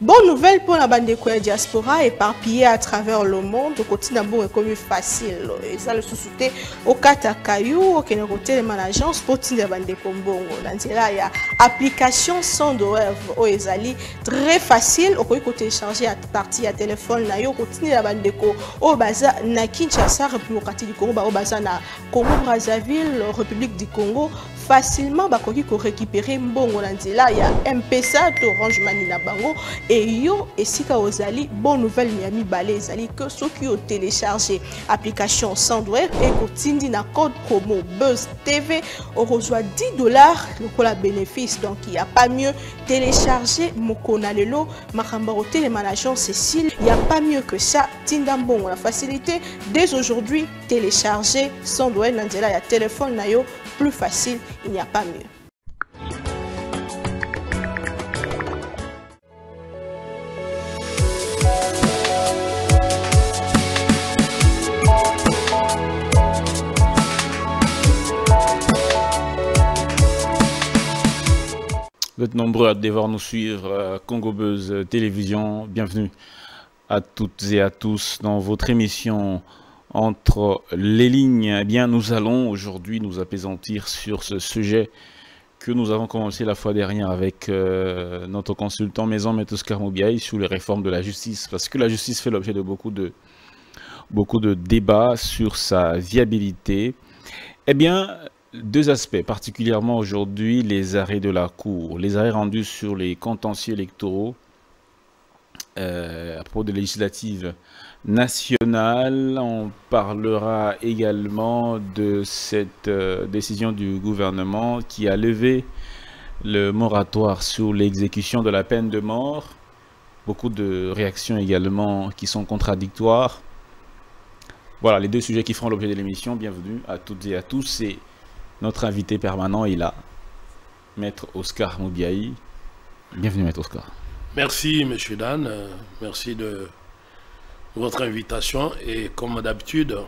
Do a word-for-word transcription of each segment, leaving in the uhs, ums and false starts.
Bonne nouvelle pour la bande de diaspora éparpillée à travers le monde. Au côté d'abord est comme facile. Et ça le sous-souté au Katakayu, au Kenokoté, les agence pour la bande de Kombongo. Dans là, il y a application sans douleur au Ezali. Très facile. Au côté chargé à partir à téléphone, là, il continue la bande de Kombongo. Au Baza, na Kinshasa, République du Congo, au Baza, na Congo Brazzaville, République du Congo. Facilement, bah, qu'on récupérer Mbongo Nanzela, il y a M P S A, Orange Manina Bango, et yo, et si ka ozali, bonne nouvelle, Miami Balé, Zali, que ceux qui ont téléchargé application Sandware et continue na code promo Buzz T V, on reçoit dix dollars, le coup la bénéfice, donc il n'y a pas mieux, télécharger Mokonalelo, Marambaro Télémanageant Cécile, il n'y a pas mieux que ça, Tindambongo, la facilité, dès aujourd'hui, télécharger Sandware Nanzela, il y a téléphone, nayo, plus facile. Il n'y a pas mieux. Vous êtes nombreux à devoir nous suivre, Congo Buzz Télévision. Bienvenue à toutes et à tous dans votre émission Entre les lignes. Eh bien, nous allons aujourd'hui nous apaisantir sur ce sujet que nous avons commencé la fois dernière avec euh, notre consultant maison, M. Oscar Mubiayi, sur les réformes de la justice, parce que la justice fait l'objet de beaucoup de, beaucoup de débats sur sa viabilité. Eh bien, deux aspects, particulièrement aujourd'hui, les arrêts de la Cour, les arrêts rendus sur les contentieux électoraux euh, à propos de législatives nationale. On parlera également de cette euh, décision du gouvernement qui a levé le moratoire sur l'exécution de la peine de mort. Beaucoup de réactions également qui sont contradictoires. Voilà les deux sujets qui feront l'objet de l'émission. Bienvenue à toutes et à tous. Et notre invité permanent est là, Maître Oscar Mubiayi. Bienvenue, Maître Oscar. Merci, Monsieur Dan. Merci de votre invitation, et comme d'habitude,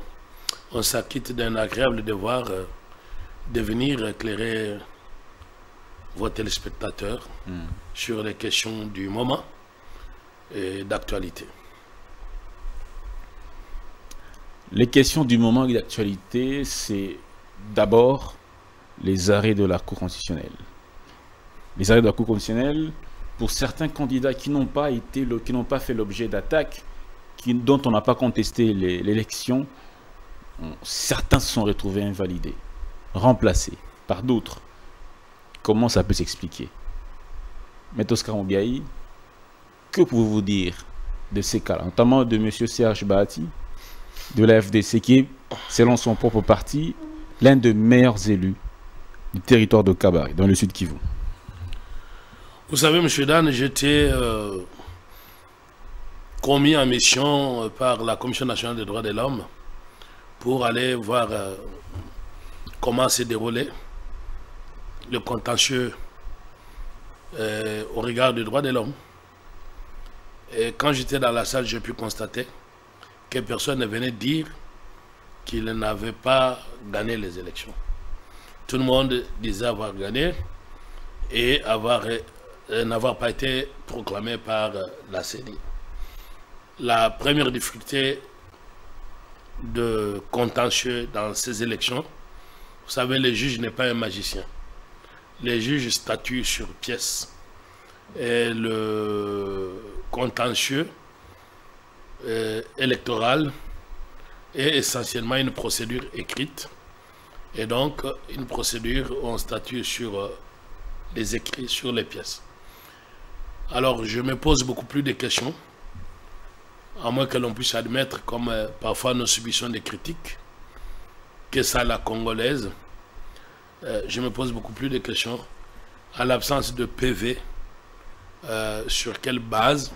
on s'acquitte d'un agréable devoir de venir éclairer vos téléspectateurs mmh. sur les questions du moment et d'actualité. Les questions du moment et d'actualité, c'est d'abord les arrêts de la Cour constitutionnelle. Les arrêts de la Cour constitutionnelle, pour certains candidats qui n'ont pas été, le, qui n'ont pas fait l'objet d'attaques, dont on n'a pas contesté l'élection, certains se sont retrouvés invalidés, remplacés par d'autres. Comment ça peut s'expliquer? Mais Oscar Mubiayi, que pouvez-vous dire de ces cas-là, notamment de M. Serge Bahati, de la F D C, qui est, selon son propre parti, l'un des meilleurs élus du territoire de Kabare, dans le sud Kivu? Vous savez, M. Dan, j'étais Euh... commis en mission par la Commission nationale des droits de l'homme pour aller voir comment s'est déroulé le contentieux au regard des droits de l'homme. Et quand j'étais dans la salle, j'ai pu constater que personne ne venait dire qu'il n'avait pas gagné les élections. Tout le monde disait avoir gagné et n'avoir pas été proclamé par la C E N I. La première difficulté de contentieux dans ces élections, vous savez, le juge n'est pas un magicien. Les juges statuent sur pièce. Et le contentieux euh, électoral est essentiellement une procédure écrite. Et donc, une procédure où on statue sur euh, les écrits, sur les pièces. Alors, je me pose beaucoup plus de questions, à moins que l'on puisse admettre, comme euh, parfois nous subissons des critiques, que ça la congolaise, euh, je me pose beaucoup plus de questions à l'absence de P V, euh, sur quelle base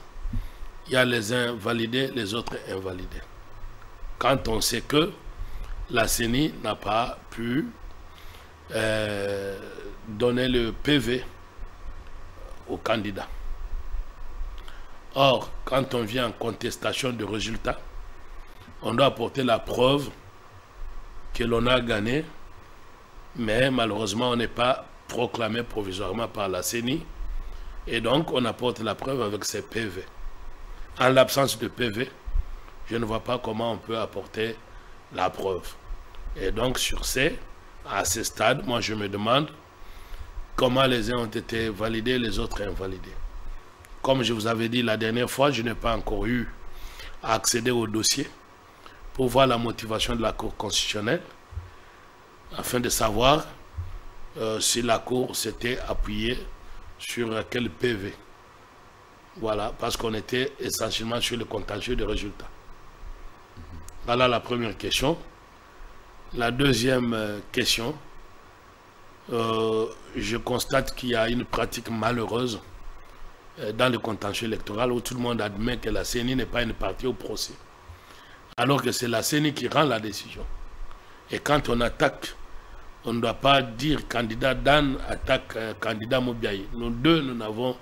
il y a les uns validés, les autres invalidés. Quand on sait que la C E N I n'a pas pu euh, donner le P V au candidat. Or, quand on vient en contestation de résultats, on doit apporter la preuve que l'on a gagné, mais malheureusement, on n'est pas proclamé provisoirement par la C E N I Et donc, on apporte la preuve avec ces P V. En l'absence de P V, je ne vois pas comment on peut apporter la preuve. Et donc, sur ces, à ce stade, moi, je me demande comment les uns ont été validés, les autres invalidés. Comme je vous avais dit la dernière fois, je n'ai pas encore eu à accéder au dossier pour voir la motivation de la Cour constitutionnelle, afin de savoir euh, si la Cour s'était appuyée sur quel P V. Voilà, parce qu'on était essentiellement sur le contentieux des résultats. Voilà la première question. La deuxième question, euh, je constate qu'il y a une pratique malheureuse dans le contentieux électoral où tout le monde admet que la C E N I n'est pas une partie au procès, alors que c'est la C E N I qui rend la décision. Et quand on attaque, on ne doit pas dire candidat Dan attaque euh, candidat Mubiayi. Nous deux, nous n'avons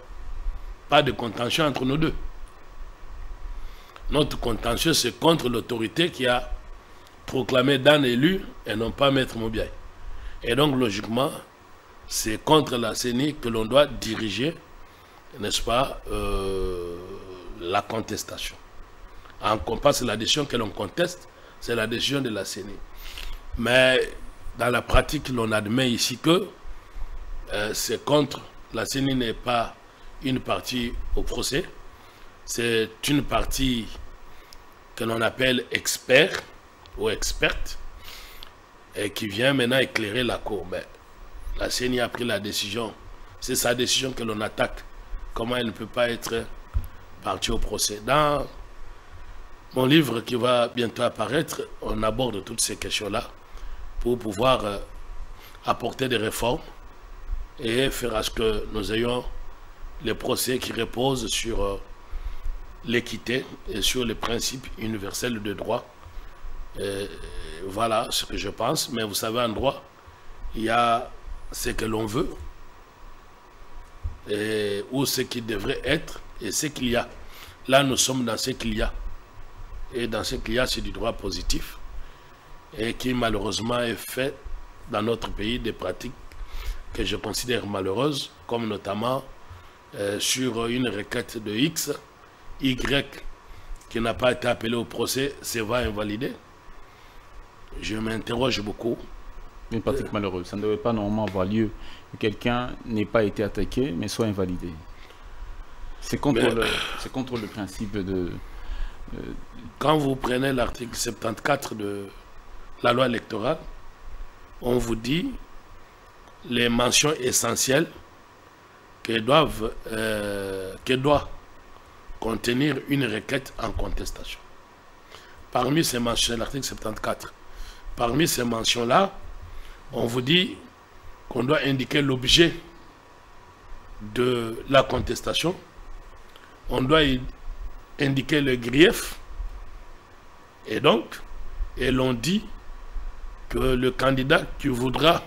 pas de contentieux entre nous deux. Notre contentieux, c'est contre l'autorité qui a proclamé Dan élu et non pas Maître Mubiayi. Et donc, logiquement, c'est contre la C E N I que l'on doit diriger, n'est-ce pas, euh, la contestation. En compas, la décision que l'on conteste, c'est la décision de la C E N I. Mais dans la pratique, l'on admet ici que euh, c'est contre. La C E N I n'est pas une partie au procès. C'est une partie que l'on appelle expert ou experte et qui vient maintenant éclairer la Cour. Mais la C E N I a pris la décision. C'est sa décision que l'on attaque. Comment elle ne peut pas être partie au procès. Dans mon livre qui va bientôt apparaître, on aborde toutes ces questions-là pour pouvoir euh, apporter des réformes et faire à ce que nous ayons les procès qui reposent sur euh, l'équité et sur les principes universels de droit. Et voilà ce que je pense. Mais vous savez, en droit, il y a ce que l'on veut et, ou ce qui devrait être et ce qu'il y a. Là, nous sommes dans ce qu'il y a. Et dans ce qu'il y a, c'est du droit positif et qui malheureusement est fait dans notre pays des pratiques que je considère malheureuses, comme notamment euh, sur une requête de X, Y qui n'a pas été appelée au procès, se va invalider. Je m'interroge beaucoup. Une pratique euh, malheureuse, ça ne devait pas normalement avoir lieu. Quelqu'un n'ait pas été attaqué, mais soit invalidé. C'est contre, mais... le, contre le principe de... Euh, quand vous prenez l'article soixante-quatorze de la loi électorale, on vous dit les mentions essentielles que, doivent, euh, que doit contenir une requête en contestation. Parmi ces mentions, l'article soixante-quatorze, parmi ces mentions-là, on vous dit qu'on doit indiquer l'objet de la contestation, on doit indiquer le grief, et donc, et l'on dit que le candidat qui voudra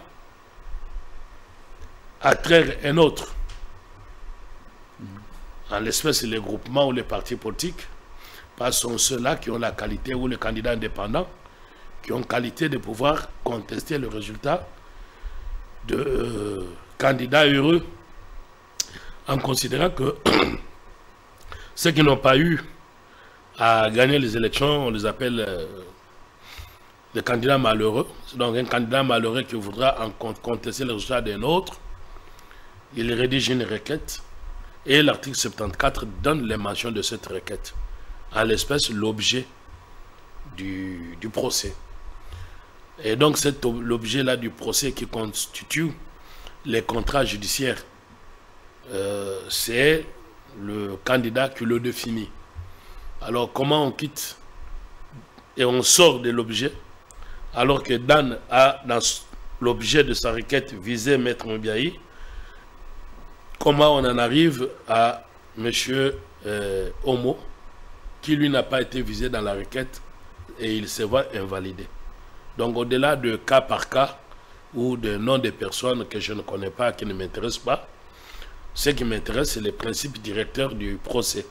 attraire un autre, en l'espèce les groupements ou les partis politiques, parce que sont ceux-là qui ont la qualité, ou les candidats indépendants, qui ont qualité de pouvoir contester le résultat de euh, candidats heureux, en considérant que ceux qui n'ont pas eu à gagner les élections, on les appelle... Euh, des candidats malheureux. Donc un candidat malheureux qui voudra en contester le résultat d'un autre, il rédige une requête et l'article soixante-quatorze donne les mentions de cette requête, en l'espèce l'objet du, du procès. Et donc c'est l'objet-là du procès qui constitue les contrats judiciaires. Euh, c'est le candidat qui le définit. Alors comment on quitte et on sort de l'objet, alors que Dan a, dans l'objet de sa requête, visé Maître Mubiayi, comment on en arrive à M. Euh, Homo, qui lui n'a pas été visé dans la requête, et il se voit invalidé. Donc au-delà de cas par cas, ou de noms de personnes que je ne connais pas, qui ne m'intéressent pas, ce qui m'intéresse, c'est les principes directeurs du procès.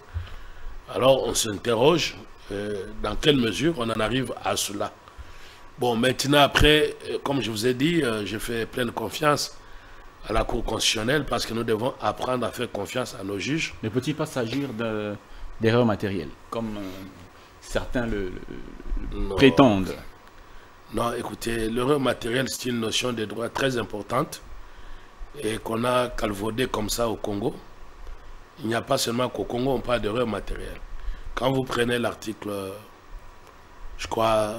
Alors on s'interroge, euh, dans quelle mesure on en arrive à cela. Bon, maintenant, après, comme je vous ai dit, euh, je fais pleine confiance à la Cour constitutionnelle parce que nous devons apprendre à faire confiance à nos juges. Ne peut-il pas s'agir d'erreurs matérielles, comme euh, certains le, le non. prétendent? Non, écoutez, l'erreur matérielle, c'est une notion de droit très importante et qu'on a calvaudée comme ça au Congo. Il n'y a pas seulement qu'au Congo, on parle d'erreur matérielle. Quand vous prenez l'article, je crois,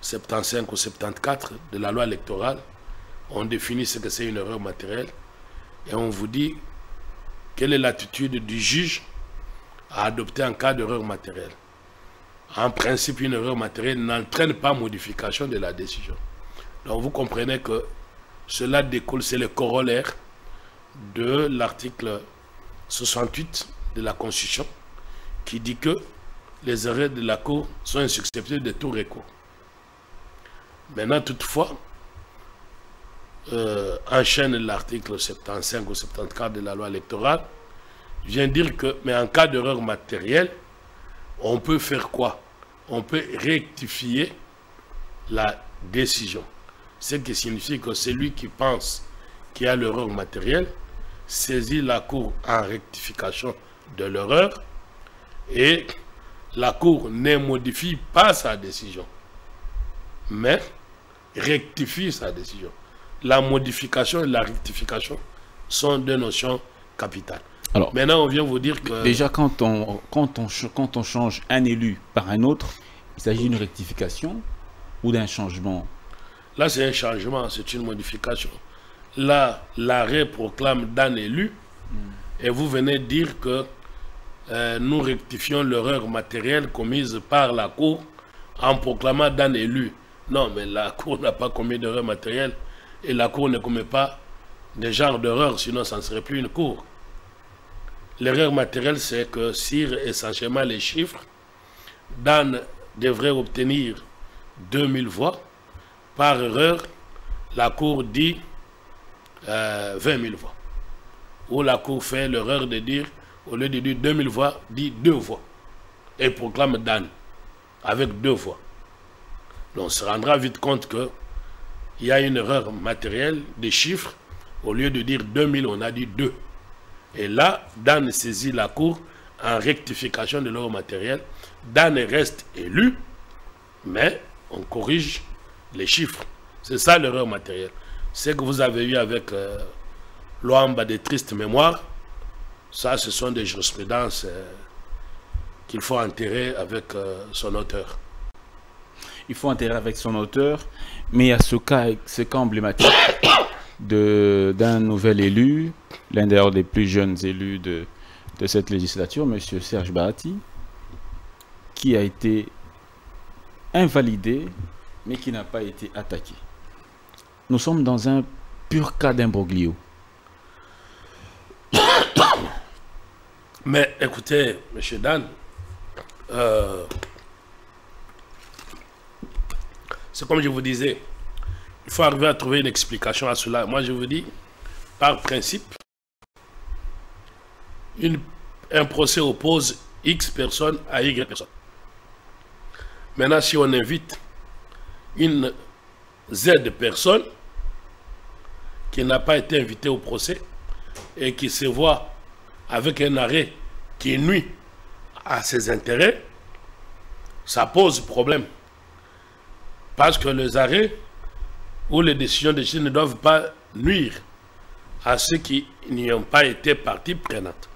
soixante-quinze ou soixante-quatorze de la loi électorale, on définit ce que c'est une erreur matérielle et on vous dit quelle est l'attitude du juge à adopter en cas d'erreur matérielle. En principe, une erreur matérielle n'entraîne pas modification de la décision. Donc vous comprenez que cela découle, c'est le corollaire de l'article soixante-huit de la Constitution qui dit que les erreurs de la Cour sont insusceptibles de tout recours. Maintenant, toutefois, Euh, enchaîne l'article soixante-quinze ou soixante-quatorze de la loi électorale, vient dire que, mais en cas d'erreur matérielle, on peut faire quoi? On peut rectifier la décision. Ce qui signifie que celui qui pense qu'il y a l'erreur matérielle saisit la Cour en rectification de l'erreur et la Cour ne modifie pas sa décision, mais rectifie sa décision. La modification et la rectification sont deux notions capitales. Alors, maintenant, on vient vous dire que... Déjà, quand on, quand on, quand on change un élu par un autre, il s'agit d'une rectification ou d'un changement? Là, c'est un changement, c'est une modification. Là, l'arrêt proclame d'un élu mm. et vous venez dire que euh, nous rectifions l'erreur matérielle commise par la Cour en proclamant d'un élu. Non, mais la Cour n'a pas commis d'erreur matérielle. Et la Cour ne commet pas des genres d'erreurs, sinon ça ne serait plus une Cour. L'erreur matérielle, c'est que sur essentiellement les chiffres, Dan devrait obtenir deux mille voix. Par erreur, la Cour dit euh, vingt mille voix. Ou la Cour fait l'erreur de dire, au lieu de dire deux mille voix, dit deux voix. Et proclame Dan avec deux voix. Donc on se rendra vite compte que il y a une erreur matérielle des chiffres. Au lieu de dire deux mille, on a dit deux. Et là, Dan saisit la Cour en rectification de l'erreur matérielle. Dan reste élu, mais on corrige les chiffres. C'est ça l'erreur matérielle. Ce que vous avez eu avec euh, Loamba des tristes mémoires, ça, ce sont des jurisprudences euh, qu'il faut enterrer avec euh, son auteur. Il faut enterrer avec son auteur, mais il y a ce cas, ce cas emblématique d'un nouvel élu, l'un d'ailleurs des plus jeunes élus de, de cette législature, M. Serge Bahati, qui a été invalidé, mais qui n'a pas été attaqué. Nous sommes dans un pur cas d'imbroglio. Mais écoutez, M. Dan, euh, c'est comme je vous disais, il faut arriver à trouver une explication à cela. Moi, je vous dis, par principe, une, un procès oppose X personnes à Y personnes. Maintenant, si on invite une Z personne qui n'a pas été invitée au procès et qui se voit avec un arrêt qui nuit à ses intérêts, ça pose problème. Parce que les arrêts ou les décisions de justice ne doivent pas nuire à ceux qui n'y ont pas été partie prenante.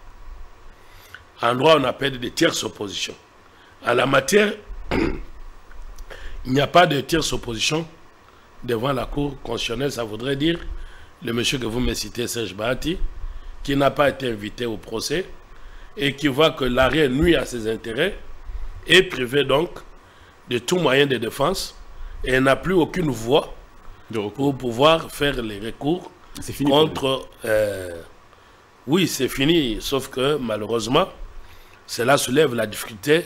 En droit, on appelle des tierces oppositions. En la matière, il n'y a pas de tierces opposition devant la Cour constitutionnelle. Ça voudrait dire le monsieur que vous me citez, Serge Bahati, qui n'a pas été invité au procès et qui voit que l'arrêt nuit à ses intérêts, est privé donc de tout moyen de défense et n'a plus aucune voie pour pouvoir faire les recours fini contre... Euh, oui, c'est fini, sauf que malheureusement, cela soulève la difficulté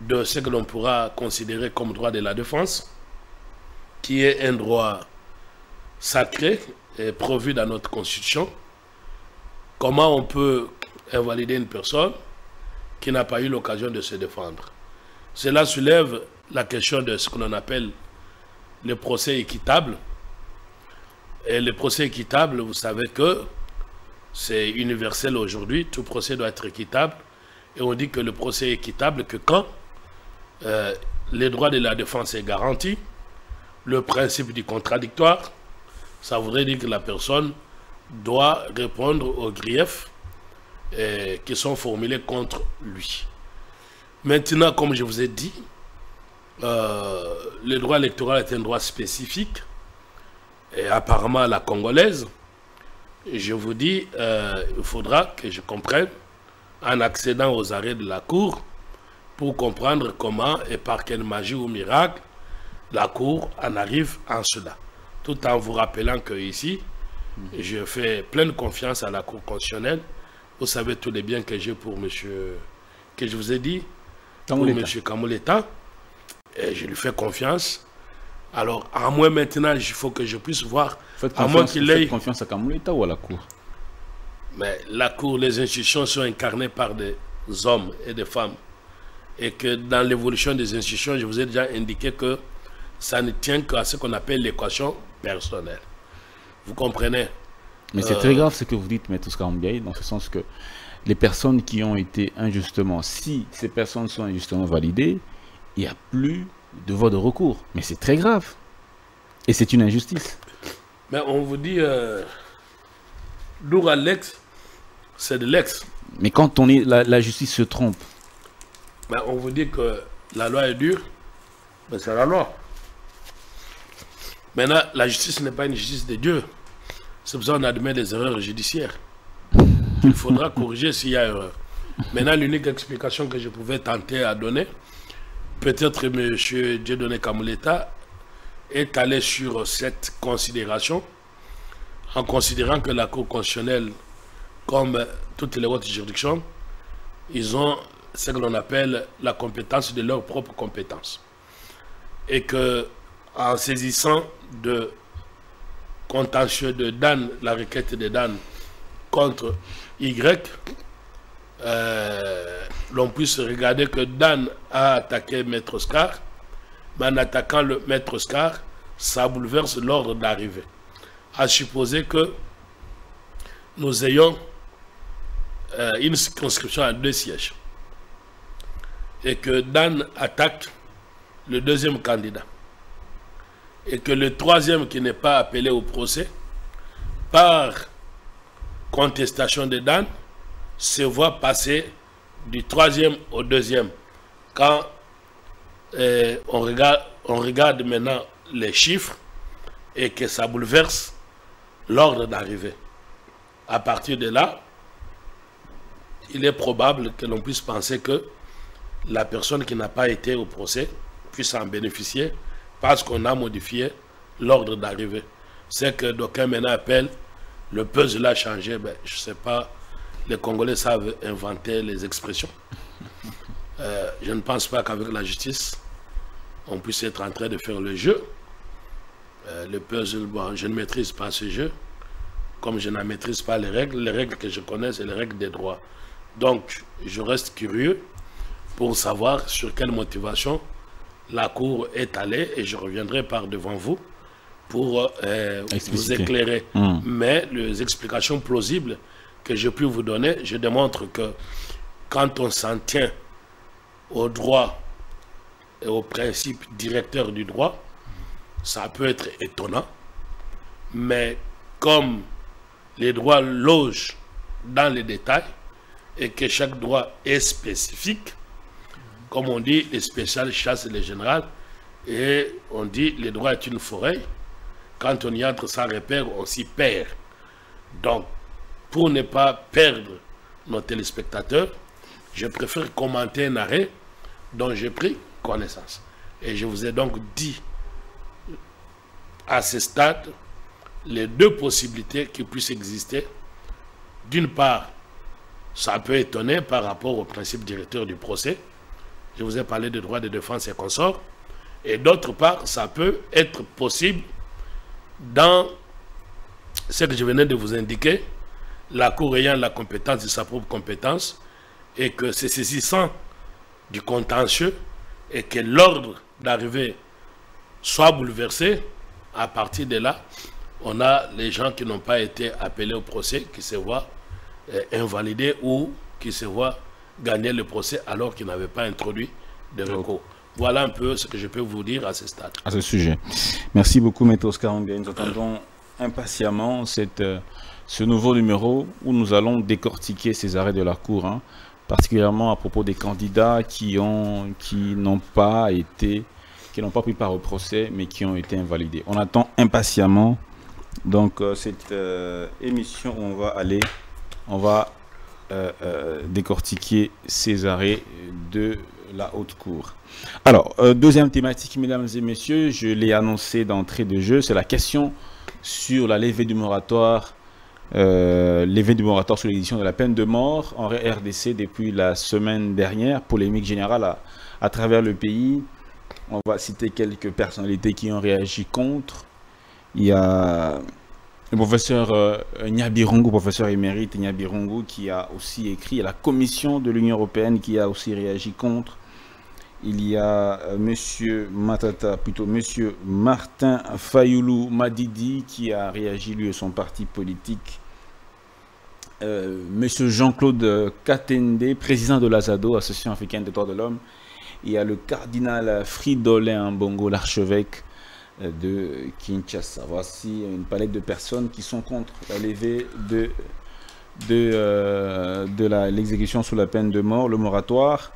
de ce que l'on pourra considérer comme droit de la défense, qui est un droit sacré et prévu dans notre Constitution. Comment on peut invalider une personne qui n'a pas eu l'occasion de se défendre? Cela soulève la question de ce que l'on appelle le procès équitable, Et le procès équitable, vous savez que c'est universel aujourd'hui. Tout procès doit être équitable. Et on dit que le procès est équitable que quand euh, les droits de la défense est garanti, le principe du contradictoire, ça voudrait dire que la personne doit répondre aux griefs et, qui sont formulés contre lui. Maintenant, comme je vous ai dit, euh, le droit électoral est un droit spécifique, et apparemment à la congolaise. Je vous dis, euh, il faudra que je comprenne, en accédant aux arrêts de la Cour, pour comprendre comment et par quelle magie ou miracle la Cour en arrive en cela. Tout en vous rappelant que ici, je fais pleine confiance à la Cour constitutionnelle. Vous savez tous les biens que j'ai pour monsieur, que je vous ai dit, pour M. Kamuleta, et je lui fais confiance. Alors, à moi maintenant, il faut que je puisse voir. Faites confiance à, moi qu'il ait... confiance à Kamuleta ou à la Cour? Mais la Cour, les institutions sont incarnées par des hommes et des femmes. Et que dans l'évolution des institutions, je vous ai déjà indiqué que ça ne tient qu'à ce qu'on appelle l'équation personnelle. Vous comprenez? Mais euh... c'est très grave ce que vous dites, M. Oscar Mubiayi, dans ce sens que les personnes qui ont été injustement, si ces personnes sont injustement validées, il n'y a plus de voie de recours. Mais c'est très grave. Et c'est une injustice. Mais on vous dit, euh, lourd à l'ex, c'est de l'ex. Mais quand on est, la, la justice se trompe. Mais on vous dit que la loi est dure, mais c'est la loi. Maintenant, la justice n'est pas une justice de Dieu. C'est pour ça qu'on admet des erreurs judiciaires. Il faudra corriger s'il y a erreur. Maintenant, l'unique explication que je pouvais tenter à donner, peut-être M. Dieudonné Kamuleta est allé sur cette considération en considérant que la Cour constitutionnelle, comme toutes les autres juridictions, ils ont ce que l'on appelle la compétence de leur propre compétence. Et que en saisissant de contentieux de Dan, la requête de Dan contre Y, Euh, l'on puisse regarder que Dan a attaqué Maître Oscar, mais en attaquant le Maître Oscar, ça bouleverse l'ordre d'arrivée. À supposer que nous ayons euh, une circonscription à deux sièges et que Dan attaque le deuxième candidat et que le troisième qui n'est pas appelé au procès par contestation de Dan se voit passer du troisième au deuxième. Quand euh, on, regarde, on regarde maintenant les chiffres et que ça bouleverse l'ordre d'arrivée. À partir de là, il est probable que l'on puisse penser que la personne qui n'a pas été au procès puisse en bénéficier parce qu'on a modifié l'ordre d'arrivée. C'est que d'aucuns maintenant appellent le puzzle a changé, ben, je ne sais pas. Les Congolais savent inventer les expressions. Euh, je ne pense pas qu'avec la justice, on puisse être en train de faire le jeu. Euh, le puzzle, bon, je ne maîtrise pas ce jeu, comme je n'en maîtrise pas les règles. Les règles que je connais, c'est les règles des droits. Donc, je reste curieux pour savoir sur quelle motivation la Cour est allée et je reviendrai par devant vous pour euh, vous éclairer. Mmh. Mais les explications plausibles que je puis vous donner, je démontre que quand on s'en tient au droit et au principe directeur du droit, ça peut être étonnant, mais comme les droits logent dans les détails et que chaque droit est spécifique, comme on dit, les spéciales chassent les générales et on dit les droits est une forêt, quand on y entre sans repère, on s'y perd. Donc, pour ne pas perdre nos téléspectateurs, je préfère commenter un arrêt dont j'ai pris connaissance. Et je vous ai donc dit, à ce stade, les deux possibilités qui puissent exister. D'une part, ça peut étonner par rapport au principe directeur du procès. Je vous ai parlé de droits de défense et consorts. Et d'autre part, ça peut être possible dans ce que je venais de vous indiquer, la Cour ayant la compétence de sa propre compétence et que se saisissant du contentieux et que l'ordre d'arrivée soit bouleversé, à partir de là, on a les gens qui n'ont pas été appelés au procès, qui se voient euh, invalidés ou qui se voient gagner le procès alors qu'ils n'avaient pas introduit de recours. Voilà un peu ce que je peux vous dire à ce stade. À ce sujet. Merci beaucoup, M. Oscar Mubiayi. Nous attendons impatiemment cette, euh, ce nouveau numéro où nous allons décortiquer ces arrêts de la Cour, hein, particulièrement à propos des candidats qui ont, qui n'ont pas été, qui n'ont pas pris part au procès, mais qui ont été invalidés. On attend impatiemment donc euh, cette euh, émission où on va aller, on va euh, euh, décortiquer ces arrêts de la haute cour. Alors, euh, deuxième thématique, mesdames et messieurs, je l'ai annoncé d'entrée de jeu, c'est la question sur la levée du moratoire, euh, levée du moratoire sur l'édition de la peine de mort en R D C depuis la semaine dernière, polémique générale à, à travers le pays. On va citer quelques personnalités qui ont réagi contre. Il y a le professeur euh, Nyabirongo, professeur émérite Nyabirongo, qui a aussi écrit. Il y a la commission de l'Union européenne qui a aussi réagi contre. Il y a euh, monsieur Matata, plutôt monsieur Martin Fayulu Madidi, qui a réagi lui et son parti politique. Euh, monsieur Jean-Claude Katende, président de l'A S A D O, Association africaine des droits de l'homme. Il y a le cardinal Fridolin Ambongo, l'archevêque de Kinshasa. Voici une palette de personnes qui sont contre la levée de, de, euh, de l'exécution sous la peine de mort, le moratoire.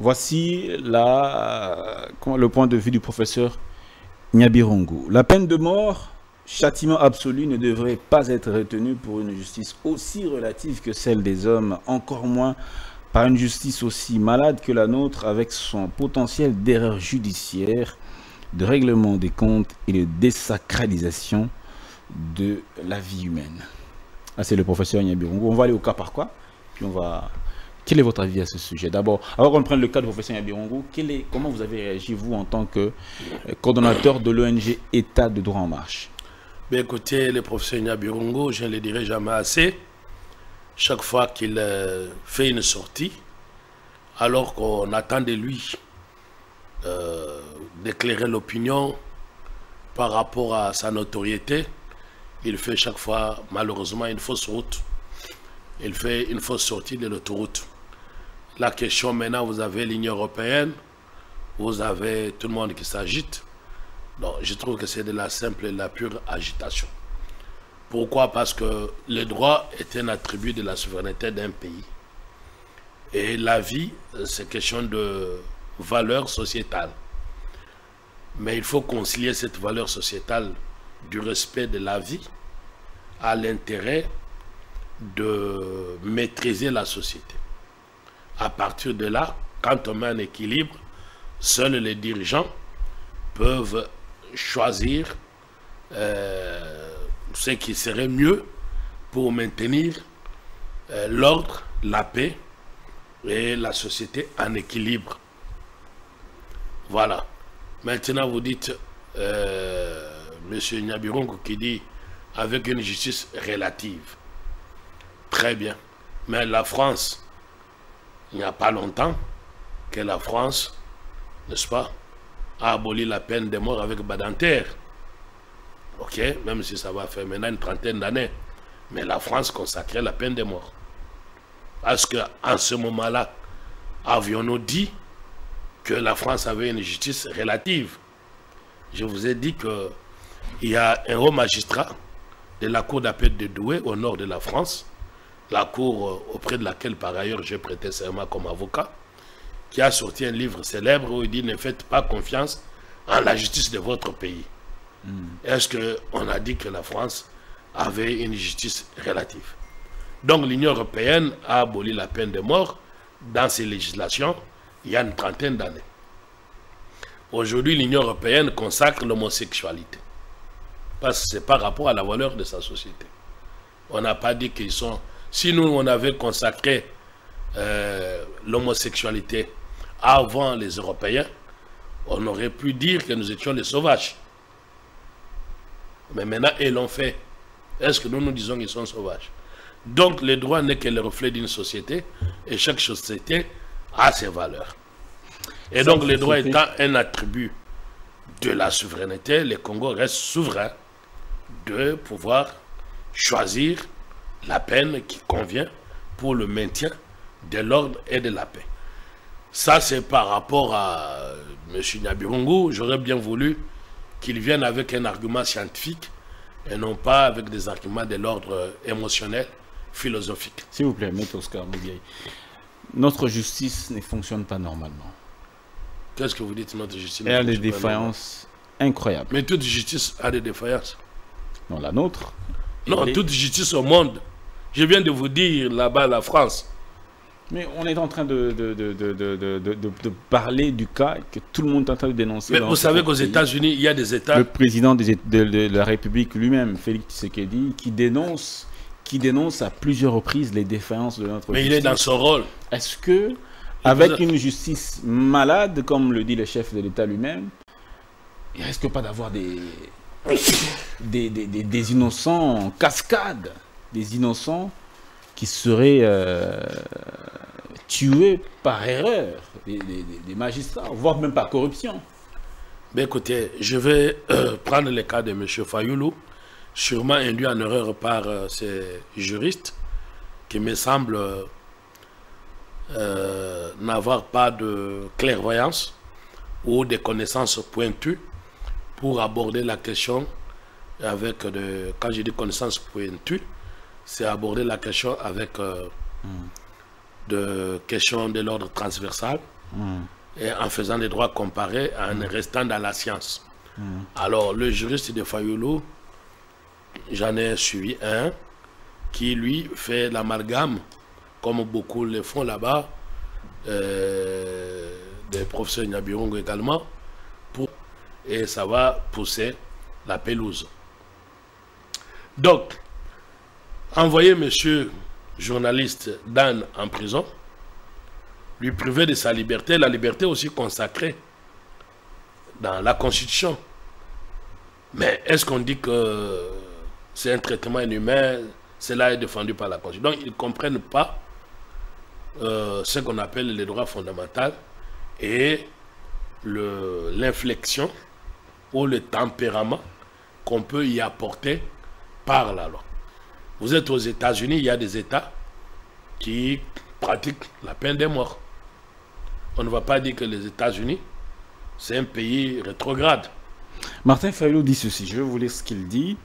Voici la, le point de vue du professeur Nyabirongo. La peine de mort, châtiment absolu, ne devrait pas être retenue pour une justice aussi relative que celle des hommes, encore moins par une justice aussi malade que la nôtre, avec son potentiel d'erreur judiciaire, de règlement des comptes et de désacralisation de la vie humaine. Ah, c'est le professeur Nyabirongo. On va aller au cas par quoi, puis on va... Quel est votre avis à ce sujet? D'abord, avant qu'on prenne le cas du professeur Nyabirongo, quel est... comment vous avez réagi, vous, en tant que coordonnateur de l'O N G État de droit en marche? Bien, écoutez, le professeur Nyabirongo, je ne le dirai jamais assez. Chaque fois qu'il euh, fait une sortie, alors qu'on attend de lui euh, d'éclairer l'opinion par rapport à sa notoriété, il fait chaque fois, malheureusement, une fausse route. Il fait une fausse sortie de l'autoroute. La question maintenant, vous avez l'Union européenne, vous avez tout le monde qui s'agite. Donc, je trouve que c'est de la simple et de la pure agitation. Pourquoi? Parce que le droit est un attribut de la souveraineté d'un pays. Et la vie, c'est question de valeur sociétale. Mais il faut concilier cette valeur sociétale du respect de la vie à l'intérêt de maîtriser la société. À partir de là, quand on met un équilibre, seuls les dirigeants peuvent choisir euh, ce qui serait mieux pour maintenir euh, l'ordre, la paix et la société en équilibre. Voilà. Maintenant, vous dites, euh, M. Nyabirongo qui dit avec une justice relative. Très bien. Mais la France, il n'y a pas longtemps que la France, n'est-ce pas, a aboli la peine de mort avec Badinter. Ok, même si ça va faire maintenant une trentaine d'années. Mais la France consacrait la peine de mort. Parce qu'en ce moment-là, avions-nous dit que la France avait une justice relative? Je vous ai dit qu'il y a un haut magistrat de la cour d'appel de Douai, au nord de la France, la cour auprès de laquelle, par ailleurs, j'ai prêté serment comme avocat, qui a sorti un livre célèbre où il dit « Ne faites pas confiance en la justice de votre pays ». Mmh. Est-ce qu'on a dit que la France avait une justice relative? Donc l'Union européenne a aboli la peine de mort dans ses législations il y a une trentaine d'années. Aujourd'hui, l'Union européenne consacre l'homosexualité parce que c'est par rapport à la valeur de sa société. On n'a pas dit qu'ils sont... Si nous, on avait consacré euh, l'homosexualité avant les Européens, on aurait pu dire que nous étions les sauvages. Mais maintenant, ils l'ont fait. Est-ce que nous, nous disons qu'ils sont sauvages? Donc, le droit n'est que le reflet d'une société, et chaque société a ses valeurs. Et donc, le droit étant un attribut de la souveraineté, le Congo reste souverain de pouvoir choisir la peine qui convient pour le maintien de l'ordre et de la paix. Ça, c'est par rapport à M. Nyabirongo. J'aurais bien voulu qu'il vienne avec un argument scientifique et non pas avec des arguments de l'ordre émotionnel, philosophique. S'il vous plaît, M. Oscar Mubiayi. Notre justice ne fonctionne pas normalement. Qu'est-ce que vous dites, notre justice? Elle a des défaillances incroyables. Mais toute justice a des défaillances. Non, la nôtre. Non, les... toute justice au monde. Je viens de vous dire, là-bas, la France. Mais on est en train de, de, de, de, de, de, de, de parler du cas que tout le monde est en train de dénoncer. Mais vous savez qu'aux États-Unis, il y a des États... Le président des, de, de, de la République lui-même, Félix Tshisekedi, qui dénonce, qui dénonce à plusieurs reprises les défaillances de notre Mais justice. Mais il est dans son rôle. Est-ce que, avec une justice malade, comme le dit le chef de l'État lui-même, il ne risque pas d'avoir des, des, des, des, des innocents en cascade, des innocents qui seraient euh, tués par erreur des, des, des magistrats, voire même par corruption? Mais écoutez, je vais euh, prendre le cas de M. Fayulu, sûrement induit en erreur par euh, ces juristes qui me semblent euh, n'avoir pas de clairvoyance ou de connaissances pointues pour aborder la question avec, de, quand je dis connaissances pointues, c'est aborder la question avec euh, mm. de questions de l'ordre transversal mm. et en faisant des droits comparés en mm. restant dans la science. Mm. Alors, le juriste de Fayulu, j'en ai suivi un qui, lui, fait l'amalgame, comme beaucoup le font là-bas, euh, des professeurs Nyabirongo également, pour, et ça va pousser la pelouse. Donc, envoyer monsieur journaliste Dan en prison, lui priver de sa liberté, la liberté aussi consacrée dans la Constitution. Mais est-ce qu'on dit que c'est un traitement inhumain? Cela est défendu par la Constitution. Donc ils ne comprennent pas euh, ce qu'on appelle les droits fondamentaux et l'inflexion ou le tempérament qu'on peut y apporter par la loi. Vous êtes aux États-Unis, il y a des États qui pratiquent la peine de mort. On ne va pas dire que les États-Unis, c'est un pays rétrograde. Martin Fayulu dit ceci, je vais vous lire ce qu'il dit.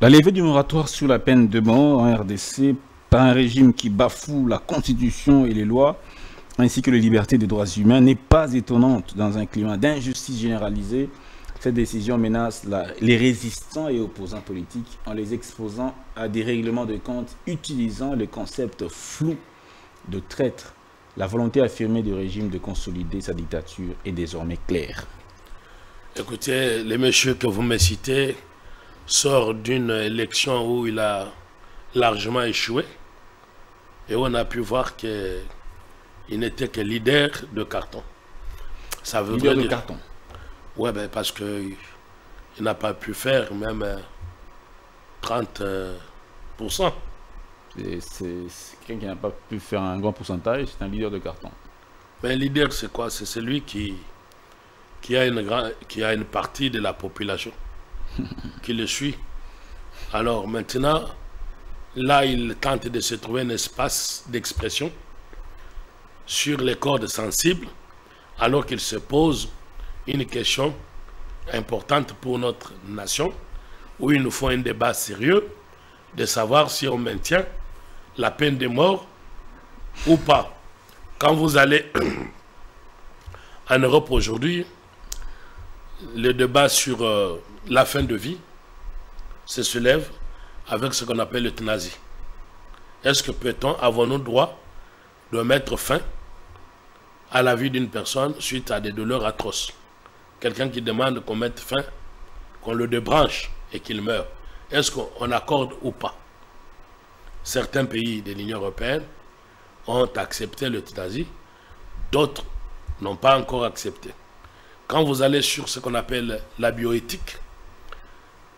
La levée du moratoire sur la peine de mort en R D C par un régime qui bafoue la Constitution et les lois, ainsi que les libertés des droits humains, n'est pas étonnante dans un climat d'injustice généralisée. Cette décision menace la, les résistants et opposants politiques en les exposant à des règlements de compte utilisant le concept flou de traître. La volonté affirmée du régime de consolider sa dictature est désormais claire. Écoutez, le monsieur que vous me citez sort d'une élection où il a largement échoué et on a pu voir qu'il n'était que leader de carton. Ça veut leader dire... de carton. Oui, ben parce qu'il n'a pas pu faire même trente pour cent. C'est quelqu'un qui n'a pas pu faire un grand pourcentage, c'est un leader de carton. Mais un leader, c'est quoi? C'est celui qui, qui, a une grand, qui a une partie de la population qui le suit. Alors maintenant, là, il tente de se trouver un espace d'expression sur les cordes sensibles, alors qu'il se pose une question importante pour notre nation, où il nous faut un débat sérieux de savoir si on maintient la peine de mort ou pas. Quand vous allez en Europe aujourd'hui, le débat sur euh, la fin de vie se soulève avec ce qu'on appelle l'euthanasie. Est-ce que peut-on, avons-nous droit de mettre fin à la vie d'une personne suite à des douleurs atroces? Quelqu'un qui demande qu'on mette fin, qu'on le débranche et qu'il meure. Est-ce qu'on accorde ou pas? Certains pays de l'Union européenne ont accepté l'euthanasie, d'autres n'ont pas encore accepté. Quand vous allez sur ce qu'on appelle la bioéthique,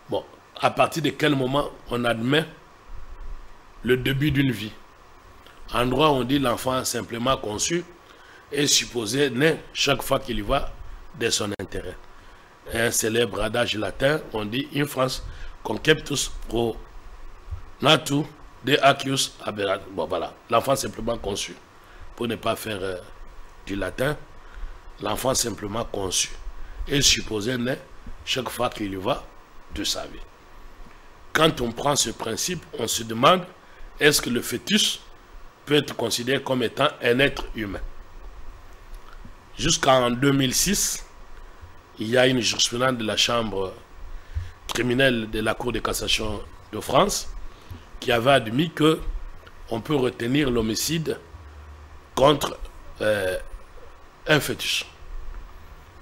bon, à partir de quel moment on admet le début d'une vie? En droit, on dit l'enfant simplement conçu est supposé naître chaque fois qu'il y va de son intérêt. un célèbre adage latin, on dit in France, conceptus pro natu de accius aberrat. Bon, voilà, l'enfant simplement conçu. Pour ne pas faire euh, du latin, l'enfant simplement conçu et supposé naît chaque fois qu'il y va de sa vie. Quand on prend ce principe, on se demande, est-ce que le fœtus peut être considéré comme étant un être humain? Jusqu'en deux mille six, il y a une jurisprudence de la chambre criminelle de la Cour de cassation de France qui avait admis que on peut retenir l'homicide contre euh, un fœtus.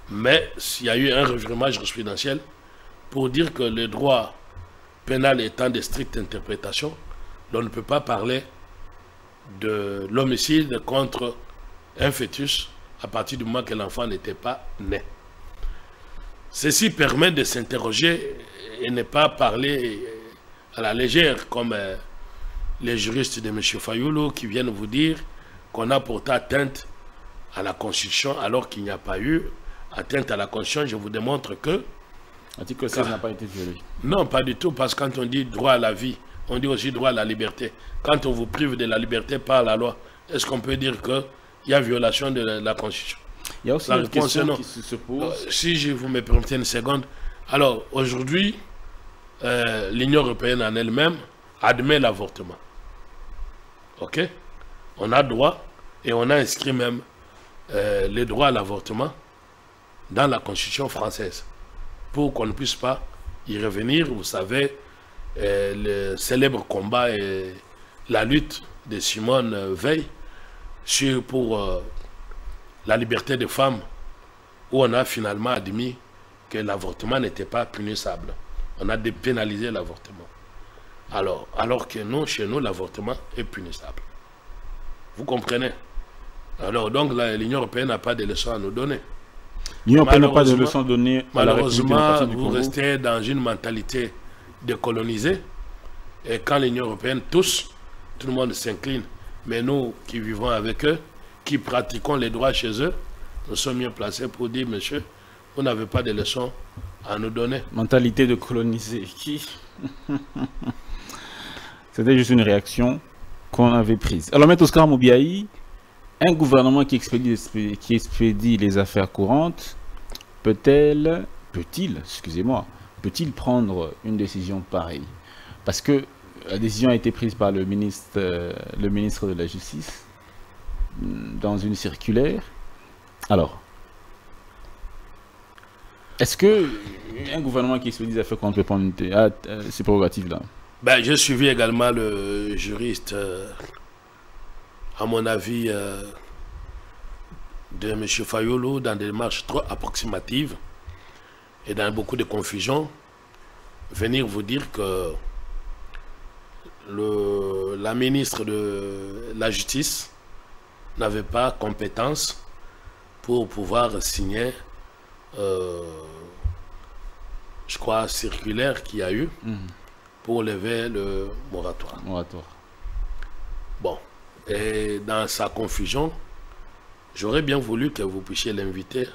Mais il y a eu un revirement jurisprudentiel pour dire que le droit pénal étant de stricte interprétation, on ne peut pas parler de l'homicide contre un fœtus à partir du moment que l'enfant n'était pas né. Ceci permet de s'interroger et ne pas parler à la légère, comme les juristes de M. Fayulu qui viennent vous dire qu'on a porté atteinte à la Constitution alors qu'il n'y a pas eu atteinte à la Constitution. Je vous démontre que... L'article seize n'a pas été violé. Non, pas du tout, parce que quand on dit droit à la vie, on dit aussi droit à la liberté. Quand on vous prive de la liberté par la loi, est-ce qu'on peut dire qu'il y a violation de la, de la Constitution? Il y a aussi la une réponse, question non. qui se pose. Alors, si je vous me permettez une seconde. Alors, aujourd'hui, euh, l'Union européenne en elle-même admet l'avortement. OK? On a droit et on a inscrit même euh, les droits à l'avortement dans la Constitution française pour qu'on ne puisse pas y revenir. Vous savez, euh, le célèbre combat et la lutte de Simone Veil sur, pour... Euh, la liberté des femmes, où on a finalement admis que l'avortement n'était pas punissable. On a dépénalisé l'avortement. Alors, alors que nous, chez nous, l'avortement est punissable. Vous comprenez? Alors, donc, l'Union européenne n'a pas de leçons à nous donner. L'Union européenne n'a pas de leçons à donner. Malheureusement, vous restez dans une mentalité de coloniser. Et quand l'Union européenne, tous, tout le monde s'incline. Mais nous qui vivons avec eux, qui pratiquons les droits chez eux, nous sommes bien placés pour dire, monsieur, vous n'avez pas de leçons à nous donner. Mentalité de coloniser. Qui C'était juste une réaction qu'on avait prise. Alors, maître Oscar Mubiayi, un gouvernement qui expédie, qui expédie les affaires courantes, peut-elle, peut-il, excusez-moi, peut-il prendre une décision pareille? Parce que la décision a été prise par le ministre, le ministre de la Justice, dans une circulaire. Alors, est-ce que un gouvernement qui se dit à faire contre ces prérogatives-là? Ben, j'ai suivi également le juriste, euh, à mon avis, euh, de M. Fayulu dans des démarches trop approximatives et dans beaucoup de confusion, venir vous dire que le, la ministre de la Justice n'avait pas compétence pour pouvoir signer, euh, je crois, circulaire qu'il y a eu mmh. pour lever le moratoire. moratoire. Bon, et dans sa confusion, j'aurais bien voulu que vous puissiez l'inviter,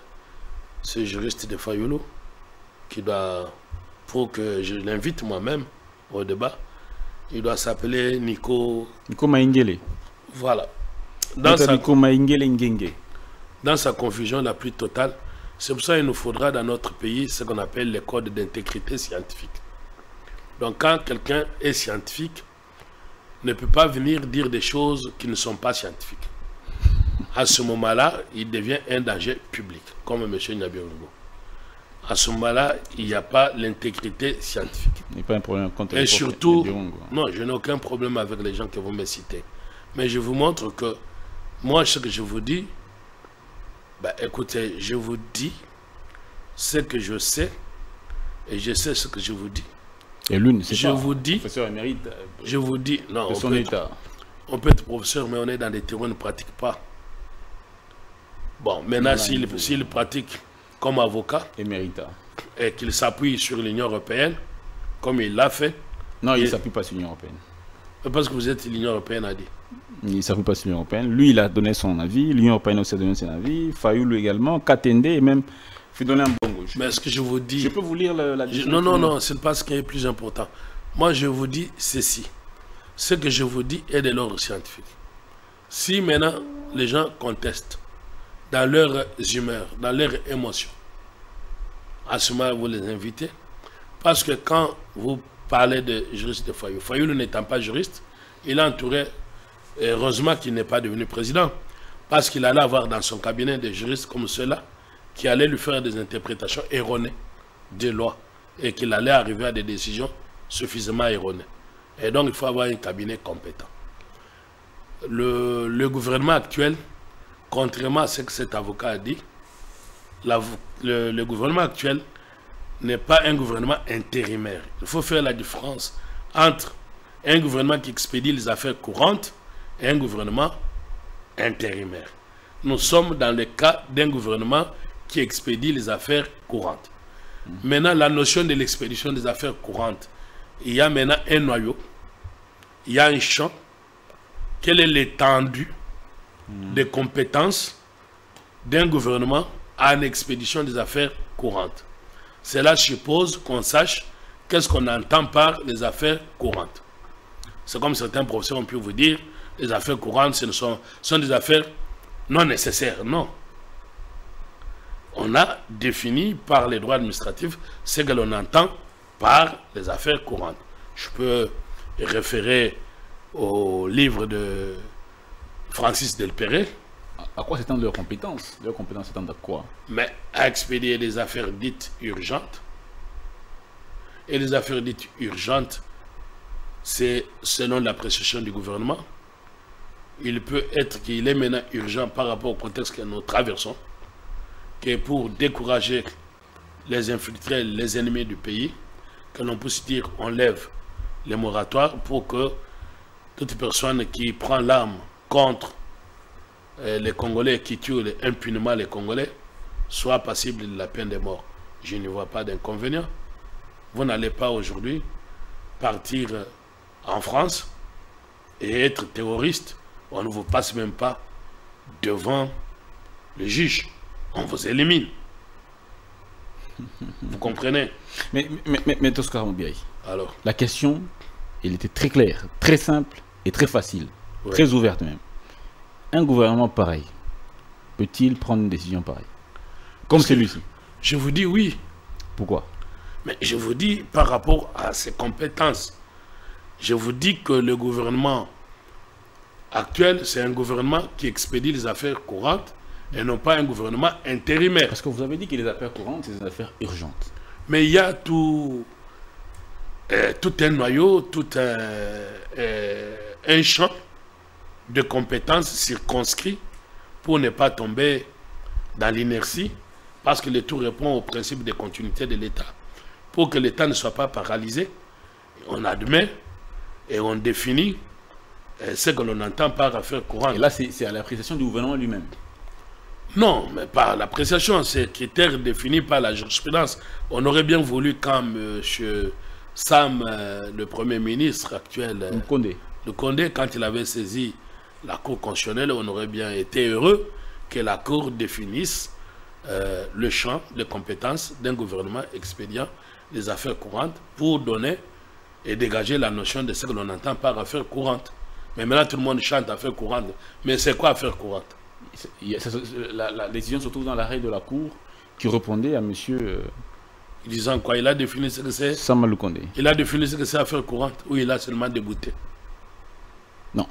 ce juriste de Fayulu, qui doit, pour que je l'invite moi-même au débat, il doit s'appeler Nico... Nico Maingele. Voilà. Dans sa, dans sa confusion la plus totale, c'est pour ça qu'il nous faudra dans notre pays ce qu'on appelle les codes d'intégrité scientifique. Donc quand quelqu'un est scientifique, ne peut pas venir dire des choses qui ne sont pas scientifiques. À ce moment-là, il devient un danger public, comme M. Nyabiolgo. À ce moment-là, il n'y a pas l'intégrité scientifique. Il n'y a pas un problème contre les gens. Et surtout, non, je n'ai aucun problème avec les gens que vous me citez. Mais je vous montre que moi, ce que je vous dis, bah, écoutez, je vous dis ce que je sais et je sais ce que je vous dis. Et l'une, c'est ça. Je vous dis, professeur émérite, je vous dis, non, de son on, peut état. Être, on peut être professeur, mais on est dans des terrains, on ne pratique pas. Bon, maintenant, s'il pratique comme avocat, émérita, et qu'il s'appuie sur l'Union européenne, comme il l'a fait. Non, il ne s'appuie pas sur l'Union européenne. Parce que vous êtes l'Union européenne a dit. Il ne s'appuie pas sur l'Union européenne. Lui, il a donné son avis. L'Union européenne aussi a donné son avis. Fayulu également. Katende et même Fridolin Ambongo. Mais ce que je vous dis... Je peux vous lire le, la... Je, non, non, non, c'est pas ce qui est plus important. Moi, je vous dis ceci. Ce que je vous dis est de l'ordre scientifique. Si maintenant, les gens contestent dans leurs humeurs, dans leurs émotions, à ce moment, vous les invitez. Parce que quand vous parlez de juriste de Fayulu, Fayulu n'étant pas juriste, il a entouré, heureusement qu'il n'est pas devenu président, parce qu'il allait avoir dans son cabinet des juristes comme ceux-là, qui allaient lui faire des interprétations erronées des lois, et qu'il allait arriver à des décisions suffisamment erronées. Et donc, il faut avoir un cabinet compétent. Le, le gouvernement actuel, contrairement à ce que cet avocat a dit, la, le, le gouvernement actuel n'est pas un gouvernement intérimaire. Il faut faire la différence entre un gouvernement qui expédie les affaires courantes et un gouvernement intérimaire. Nous sommes dans le cas d'un gouvernement qui expédie les affaires courantes. Mmh. Maintenant, la notion de l'expédition des affaires courantes, il y a maintenant un noyau, il y a un champ. Quelle est l'étendue mmh. des compétences d'un gouvernement à une expédition des affaires courantes? Cela suppose qu'on sache qu'est-ce qu'on entend par les affaires courantes. C'est comme certains professeurs ont pu vous dire, les affaires courantes, ce ne sont, sont des affaires non nécessaires. Non. On a défini par les droits administratifs ce que l'on entend par les affaires courantes. Je peux référer au livre de Francis Delperre. À quoi s'étendent leurs compétences? Leurs compétences s'étendent à quoi? Mais à expédier les affaires dites urgentes. Et les affaires dites urgentes, c'est selon l'appréciation du gouvernement. Il peut être qu'il est maintenant urgent par rapport au contexte que nous traversons, que pour décourager les infiltrés, les ennemis du pays, que l'on puisse dire on lève les moratoires pour que toute personne qui prend l'arme contre les Congolais, qui tuent impunément les Congolais, soit passible de la peine de mort. Je ne vois pas d'inconvénient. Vous n'allez pas aujourd'hui partir en France et être terroriste. On ne vous passe même pas devant le juge. On vous élimine. Vous comprenez? Mais, mais, mais, mais Oscar Mubiayi, alors, la question, elle était très claire, très simple et très facile, ouais. très ouverte même. Un gouvernement pareil, peut-il prendre une décision pareille? Comme celui-ci. Je vous dis oui. Pourquoi? Mais je vous dis par rapport à ses compétences. Je vous dis que le gouvernement actuel, c'est un gouvernement qui expédie les affaires courantes et non pas un gouvernement intérimaire. Parce que vous avez dit que les affaires courantes, c'est des affaires urgentes. Mais il y a tout, euh, tout un noyau, tout un, euh, un champ de compétences circonscrites pour ne pas tomber dans l'inertie, parce que le tout répond au principe de continuité de l'État. Pour que l'État ne soit pas paralysé, on admet et on définit ce que l'on entend par affaire courante. Et là, c'est à l'appréciation du gouvernement lui-même. Non, mais par l'appréciation, c'est critère défini par la jurisprudence. On aurait bien voulu quand M. Sam, le Premier ministre actuel, le Condé. Le Condé, quand il avait saisi la Cour constitutionnelle, on aurait bien été heureux que la Cour définisse euh, le champ de compétences d'un gouvernement expédiant des affaires courantes pour donner et dégager la notion de ce que l'on entend par affaires courantes. Mais maintenant, tout le monde chante affaires courantes. Mais c'est quoi affaires courantes? La, la décision se trouve dans l'arrêt de la Cour qui répondait à monsieur... Euh... Disant quoi? Il a défini ce que c'est... Sama le Condé. Il a défini ce que c'est affaires courantes ou il a seulement débouté? Non.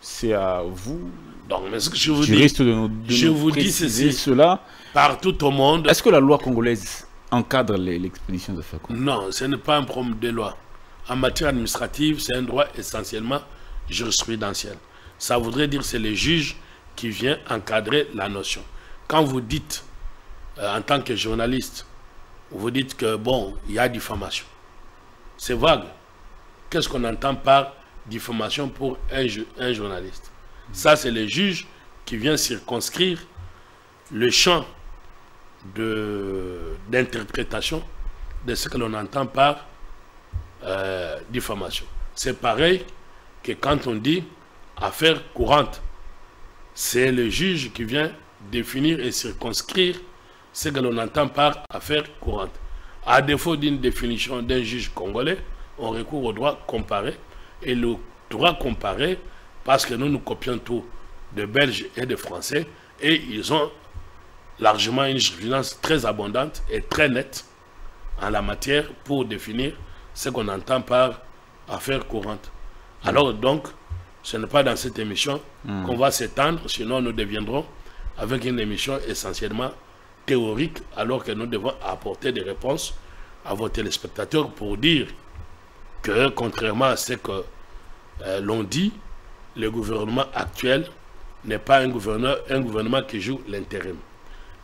C'est à vous. Donc, mais ce que je vous dis, de nous, de je nous vous dis ceci, cela partout au monde. Est-ce que la loi congolaise encadre l'expédition de Fayulu? Non, ce n'est pas un problème de loi. En matière administrative, c'est un droit essentiellement jurisprudentiel. Ça voudrait dire que c'est le juge qui vient encadrer la notion. Quand vous dites, euh, en tant que journaliste, vous dites que, bon, il y a diffamation. C'est vague. Qu'est-ce qu'on entend par diffamation pour un, un journaliste? Ça, c'est le juge qui vient circonscrire le champ d'interprétation de, de ce que l'on entend par euh, diffamation. C'est pareil que quand on dit affaire courante, c'est le juge qui vient définir et circonscrire ce que l'on entend par affaire courante. À défaut d'une définition d'un juge congolais, on recourt au droit comparé. Et le droit comparé, parce que nous nous copions tout de Belges et de Français, et ils ont largement une jurisprudence très abondante et très nette en la matière pour définir ce qu'on entend par affaire courante. Alors donc, ce n'est pas dans cette émission mmh. qu'on va s'étendre, sinon nous deviendrons avec une émission essentiellement théorique, alors que nous devons apporter des réponses à vos téléspectateurs pour dire que, contrairement à ce que euh, l'on dit, le gouvernement actuel n'est pas un gouverneur, un gouvernement qui joue l'intérim.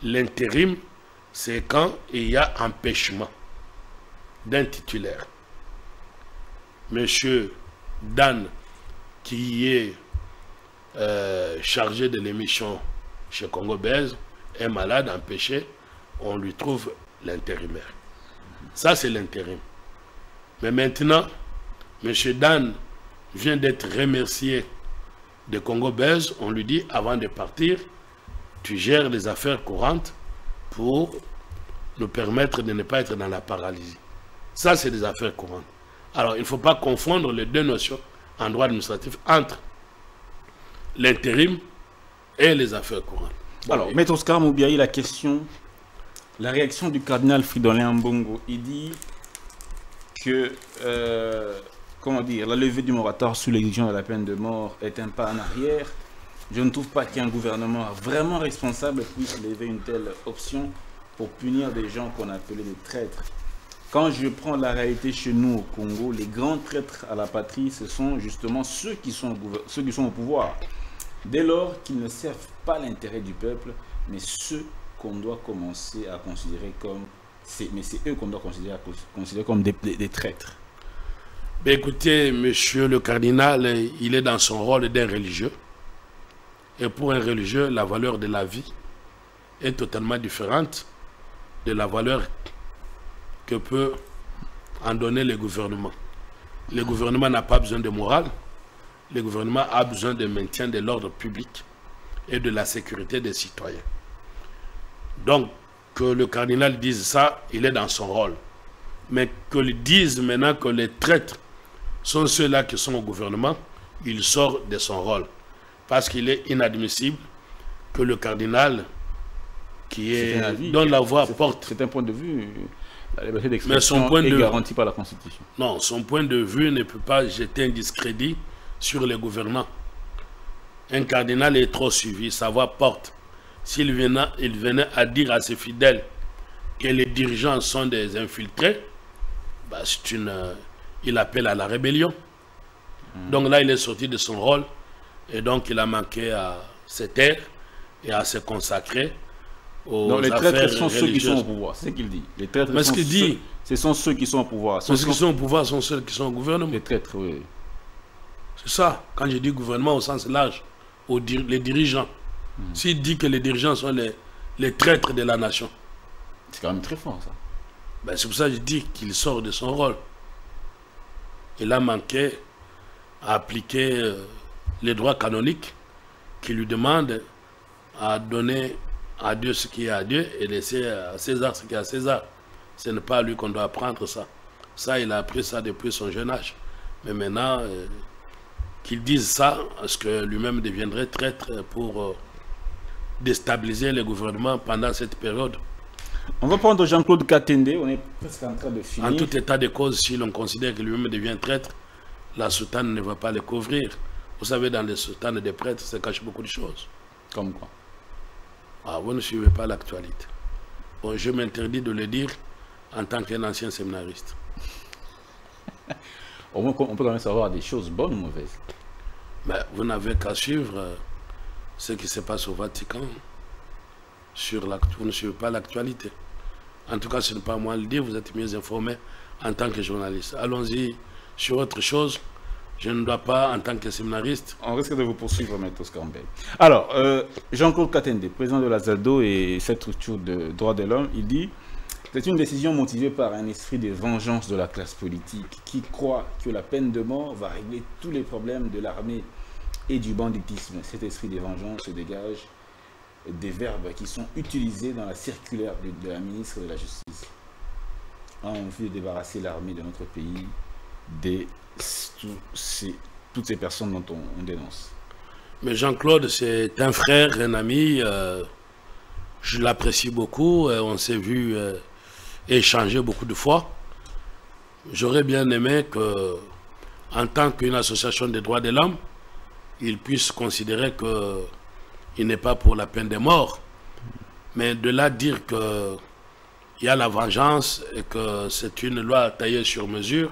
L'intérim, c'est quand il y a empêchement d'un titulaire. Monsieur Dan, qui est euh, chargé de l'émission chez Congo Buzz, est malade, empêché, on lui trouve l'intérimaire. Ça, c'est l'intérim. Mais maintenant, M. Dan vient d'être remercié de Congo Buzz, on lui dit, avant de partir, tu gères les affaires courantes pour nous permettre de ne pas être dans la paralysie. Ça, c'est des affaires courantes. Alors, il ne faut pas confondre les deux notions en droit administratif entre l'intérim et les affaires courantes. Alors, oui. Maître Oscar Mubiayi, la question, la réaction du cardinal Fridolin Ambongo, il dit que, euh, comment dire, la levée du moratoire sur l'exécution de la peine de mort est un pas en arrière. Je ne trouve pas qu'un gouvernement vraiment responsable puisse lever une telle option pour punir des gens qu'on appelait des traîtres. Quand je prends la réalité chez nous au Congo, les grands traîtres à la patrie, ce sont justement ceux qui sont au, ceux qui sont au pouvoir. Dès lors qu'ils ne servent pas l'intérêt du peuple, mais ceux qu'on doit commencer à considérer comme... Mais c'est eux qu'on doit considérer, considérer comme des, des, des traîtres. Mais écoutez, monsieur le cardinal, il est dans son rôle d'un religieux. Et pour un religieux, la valeur de la vie est totalement différente de la valeur que peut en donner le gouvernement. Le gouvernement n'a pas besoin de morale. Le gouvernement a besoin de maintien de l'ordre public et de la sécurité des citoyens. Donc, que le cardinal dise ça, il est dans son rôle. Mais qu'il dise maintenant que les traîtres sont ceux-là qui sont au gouvernement, il sort de son rôle. Parce qu'il est inadmissible que le cardinal, qui est, est avis, dont la voix porte... C'est un point de vue, la liberté d'expression est garantie par la Constitution. Non, son point de vue ne peut pas jeter un discrédit sur les gouvernants. Un cardinal est trop suivi, sa voix porte. S'il venait, il venait à dire à ses fidèles que les dirigeants sont des infiltrés, bah c'est une, il appelle à la rébellion. Mmh. Donc là, il est sorti de son rôle. Et donc, il a manqué à se taire et à se consacrer aux donc, les affaires religieuses. Les traîtres sont ceux qui sont au pouvoir, c'est ce qu'il dit. Les traîtres Mais ce qu'il dit, ce sont ceux qui sont au pouvoir. Ceux qui sont... sont au pouvoir sont ceux qui sont au gouvernement. Les traîtres, oui. C'est ça. Quand je dis gouvernement au sens large, aux dir... les dirigeants. Mmh. S'il dit que les dirigeants sont les, les traîtres de la nation. C'est quand même très fort, ça. Ben, c'est pour ça que je dis qu'il sort de son rôle. Il a manqué à appliquer... Euh, les droits canoniques qui lui demandent à donner à Dieu ce qui est à Dieu et laisser à César ce qui est à César. Ce n'est pas à lui qu'on doit apprendre ça. Ça, il a appris ça depuis son jeune âge. Mais maintenant, euh, qu'il dise ça, est-ce que lui-même deviendrait traître pour euh, déstabiliser le gouvernement pendant cette période? On va prendre Jean-Claude Katende, on est presque en train de finir. En tout état de cause, si l'on considère que lui-même devient traître, la soutane ne va pas le couvrir. Vous savez, dans les soutanes des prêtres, ça cache beaucoup de choses. Comme quoi? Ah, vous ne suivez pas l'actualité. Bon, je m'interdis de le dire en tant qu'un ancien séminariste. Au moins, on peut quand même savoir des choses bonnes ou mauvaises. Mais vous n'avez qu'à suivre ce qui se passe au Vatican. Sur vous ne suivez pas l'actualité. En tout cas, ce n'est pas moi le dire, vous êtes mieux informé en tant que journaliste. Allons-y sur autre chose. Je ne dois pas, en tant que séminariste... On risque de vous poursuivre, M. Oscar Mubiayi. Alors, euh, Jean-Claude Katende, président de la ZADO et cette structure de droits de l'homme, il dit « C'est une décision motivée par un esprit de vengeance de la classe politique qui croit que la peine de mort va régler tous les problèmes de l'armée et du banditisme. Cet esprit de vengeance se dégage des verbes qui sont utilisés dans la circulaire de, de la ministre de la Justice en vue de débarrasser l'armée de notre pays de tout ces, toutes ces personnes dont on, on dénonce. Mais Jean-Claude, c'est un frère, un ami, euh, je l'apprécie beaucoup, euh, on s'est vu euh, échanger beaucoup de fois. J'aurais bien aimé que, en tant qu'une association des droits de l'homme, il puisse considérer que il n'est pas pour la peine des morts. Mais de là dire qu'il y a la vengeance et que c'est une loi taillée sur mesure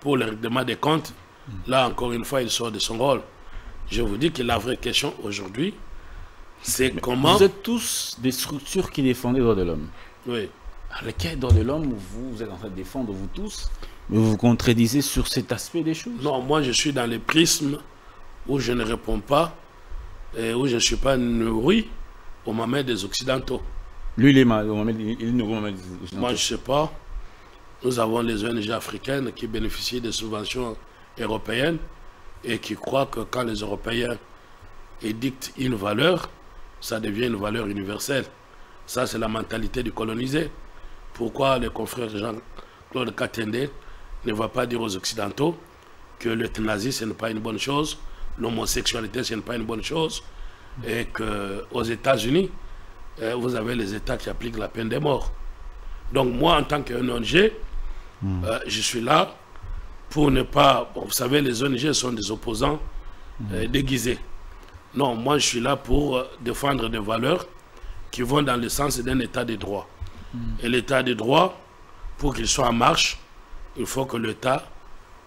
pour le règlement des comptes, là encore une fois, il sort de son rôle. Je vous dis que la vraie question aujourd'hui, c'est comment... Vous êtes tous des structures qui défendent les droits de l'homme. Oui. Alors, les droits de l'homme, vous, vous êtes en train de défendre vous tous, mais vous vous contredisez sur cet aspect des choses. Non, moi je suis dans les prismes où je ne réponds pas et où je ne suis pas nourri au moment des Occidentaux. Lui, il est mal, au moment des Occidentaux. Moi, je ne sais pas. Nous avons les O N G africaines qui bénéficient des subventions européennes et qui croient que quand les Européens édictent une valeur, ça devient une valeur universelle. Ça, c'est la mentalité du colonisé. Pourquoi le confrère Jean-Claude Katende ne va pas dire aux Occidentaux que l'euthanasie, ce n'est pas une bonne chose, l'homosexualité, ce n'est pas une bonne chose, et qu'aux États-Unis, vous avez les États qui appliquent la peine de mort. Donc moi, en tant qu'un O N G, mm. euh, je suis là pour ne pas... Bon, vous savez, les O N G sont des opposants euh, déguisés. Non, moi, je suis là pour euh, défendre des valeurs qui vont dans le sens d'un état de droit. Mm. Et l'état de droit, pour qu'il soit en marche, il faut que l'État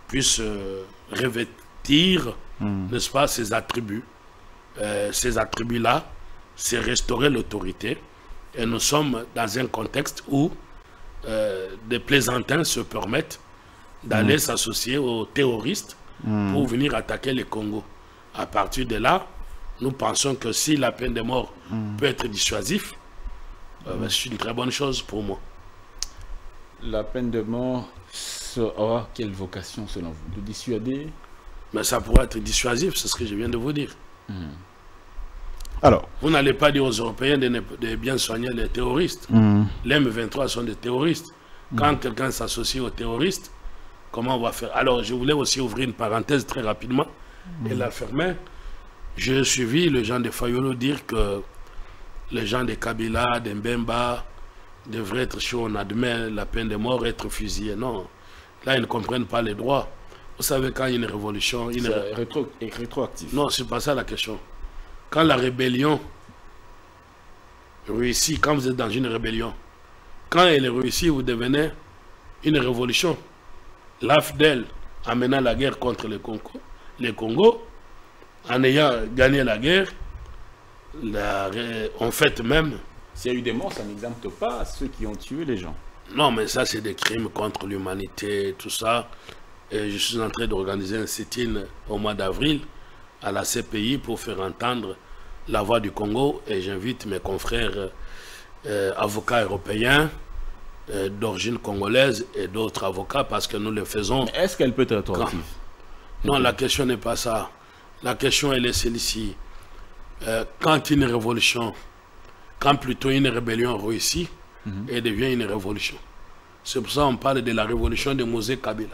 puisse euh, revêtir... Mmh. n'est-ce pas, ces attributs. Euh, ces attributs-là, c'est restaurer l'autorité. Et nous sommes dans un contexte où euh, des plaisantins se permettent d'aller mmh. s'associer aux terroristes mmh. pour venir attaquer le Congo. À partir de là, nous pensons que si la peine de mort mmh. peut être dissuasive, euh, mmh. c'est une très bonne chose pour moi. La peine de mort aura quelle vocation selon vous? De dissuader? Mais ça pourrait être dissuasif, c'est ce que je viens de vous dire. Mmh. Alors, vous n'allez pas dire aux Européens de, ne, de bien soigner les terroristes. Mmh. Les M vingt-trois sont des terroristes. Mmh. Quand quelqu'un s'associe aux terroristes, comment on va faire? Alors, je voulais aussi ouvrir une parenthèse très rapidement mmh. et la fermer. J'ai suivi le gens de Fayulu dire que les gens de Kabila, de Mbemba, devraient être chauds, on admet la peine de mort, être fusillés. Non, là, ils ne comprennent pas les droits. Vous savez, quand il y a une révolution... Une... C'est rétro... rétroactif. Non, c'est pas ça la question. Quand la rébellion réussit, quand vous êtes dans une rébellion, quand elle est réussie, vous devenez une révolution. L'A F D L, amenant la guerre contre les Congo, les Congo, en ayant gagné la guerre, la... en fait même... S'il y a eu des morts, ça n'exempte pas ceux qui ont tué les gens. Non, mais ça, c'est des crimes contre l'humanité, tout ça... Et je suis en train d'organiser un sit-in au mois d'avril à la C P I pour faire entendre la voix du Congo. Et j'invite mes confrères euh, avocats européens euh, d'origine congolaise et d'autres avocats parce que nous le faisons. Est-ce qu'elle peut être rétroactive? Non, okay. La question n'est pas ça. La question elle est celle-ci. Euh, quand une révolution, quand plutôt une rébellion réussit, mm-hmm. elle devient une révolution. C'est pour ça qu'on parle de la révolution de Mosé Kabila.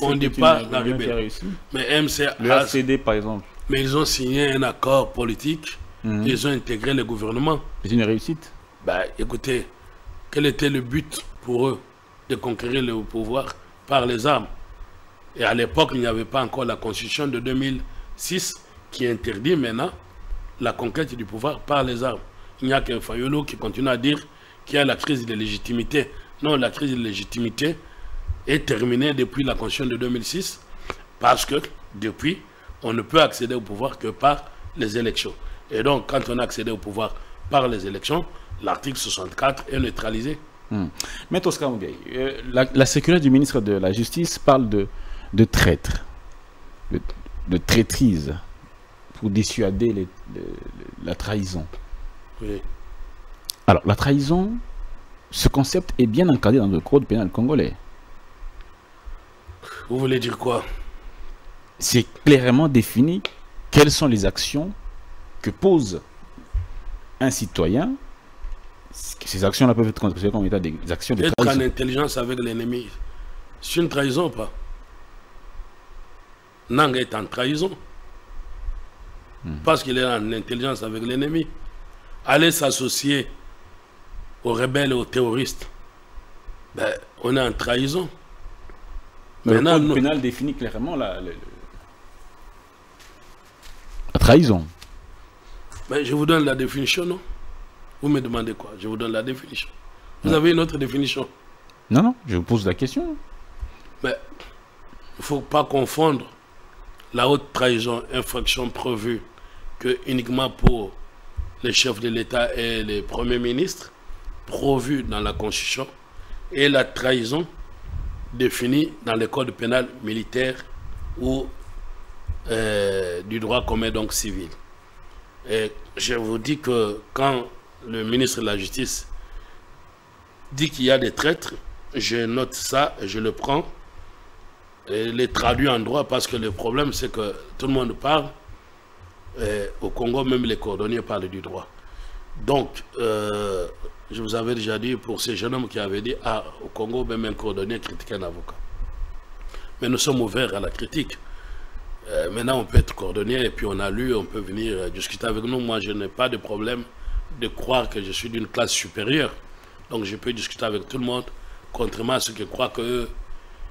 On ne dit pas la rébellion. Mais M C A, le R C D, par exemple. Mais ils ont signé un accord politique. Mm-hmm. Ils ont intégré le gouvernement. C'est une réussite. Bah, écoutez, quel était le but pour eux? De conquérir le pouvoir par les armes. Et à l'époque, il n'y avait pas encore la constitution de deux mille six qui interdit maintenant la conquête du pouvoir par les armes. Il n'y a que Fayulu qui continue à dire qu'il y a la crise de légitimité. Non, la crise de légitimité est terminée depuis la Constitution de deux mille six parce que depuis, on ne peut accéder au pouvoir que par les élections. Et donc, quand on a accédé au pouvoir par les élections, l'article soixante-quatre est neutralisé. Mmh. Maître Oscar Mubiayi, euh, la, la sécurité du ministre de la Justice parle de, de traître, de, de traîtrise pour dissuader les, de, la trahison. Oui. Alors, la trahison... Ce concept est bien encadré dans le code pénal congolais. Vous voulez dire quoi? C'est clairement défini quelles sont les actions que pose un citoyen, ces actions-là peuvent être considérées comme état des actions de trahison. Être en intelligence avec l'ennemi, c'est une trahison ou pas? Nang est en trahison. Mmh. Parce qu'il est en intelligence avec l'ennemi. Aller s'associer aux rebelles et aux terroristes, ben, on est en trahison. Mais maintenant, le code nous... pénal définit clairement la, la, la trahison. Ben, je vous donne la définition, non? Vous me demandez quoi? Je vous donne la définition. Vous non. avez une autre définition? Non, non, je vous pose la question. Mais il ne faut pas confondre la haute trahison, infraction prévue que uniquement pour les chefs de l'État et les premiers ministres, prévue dans la Constitution, et la trahison définie dans le code pénal militaire ou euh, du droit commun, donc civil. Et je vous dis que quand le ministre de la Justice dit qu'il y a des traîtres, je note ça, je le prends et les traduis en droit, parce que le problème c'est que tout le monde parle, et au Congo même les cordonniers parlent du droit. Donc euh, je vous avais déjà dit pour ces jeunes hommes qui avaient dit ah, au Congo même un cordonnier critique un avocat, mais nous sommes ouverts à la critique. euh, maintenant on peut être cordonnier et puis on a lu, on peut venir discuter avec nous. Moi je n'ai pas de problème de croire que je suis d'une classe supérieure, donc je peux discuter avec tout le monde, contrairement à ceux qui croient qu'eux,